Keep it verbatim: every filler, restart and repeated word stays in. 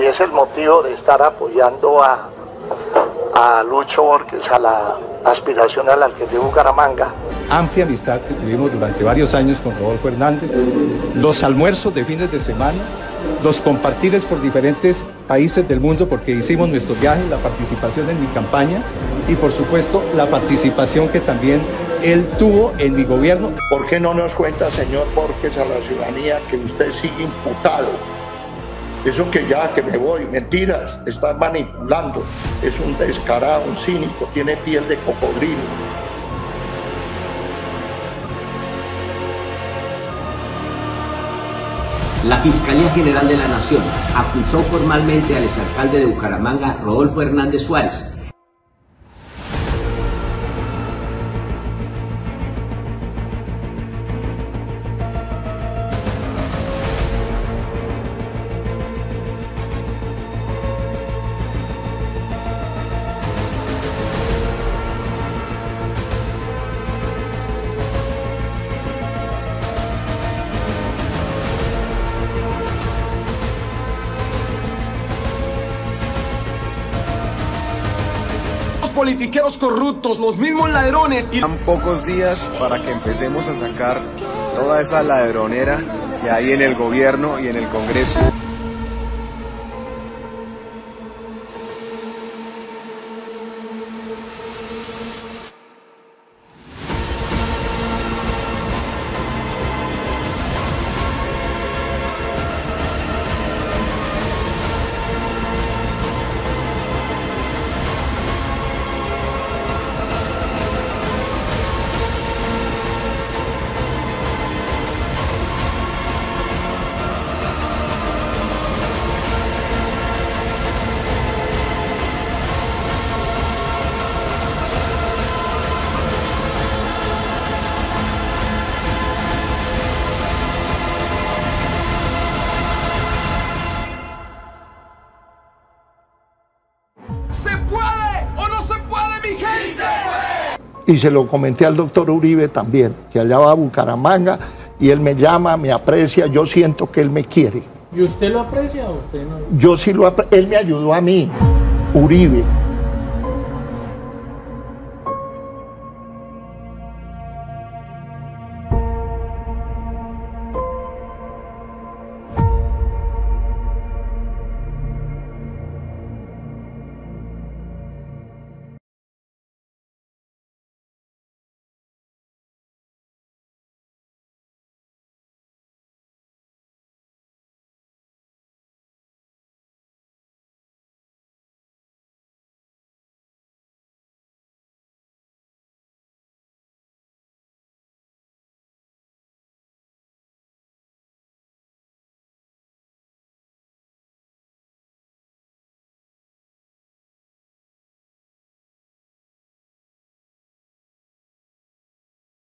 y es el motivo de estar apoyando a, a Lucho Borges a la aspiración al alcalde de Bucaramanga. Amplia amistad que tuvimos durante varios años con Rodolfo Hernández, los almuerzos de fines de semana, los compartires por diferentes países del mundo, porque hicimos nuestros viajes, la participación en mi campaña y por supuesto la participación que también él tuvo en mi gobierno. ¿Por qué no nos cuenta, señor Borges, a la ciudadanía que usted sigue imputado? Eso que ya que me voy, mentiras, está manipulando, es un descarado, un cínico, tiene piel de cocodrilo. La Fiscalía General de la Nación acusó formalmente al exalcalde de Bucaramanga, Rodolfo Hernández Suárez. Politiqueros corruptos, los mismos ladrones y... Tan pocos días para que empecemos a sacar toda esa ladronera que hay en el gobierno y en el Congreso. Y se lo comenté al doctor Uribe también, que allá va a Bucaramanga y él me llama, me aprecia, yo siento que él me quiere. ¿Y usted lo aprecia o usted no? Yo sí lo aprecio, él me ayudó a mí, Uribe.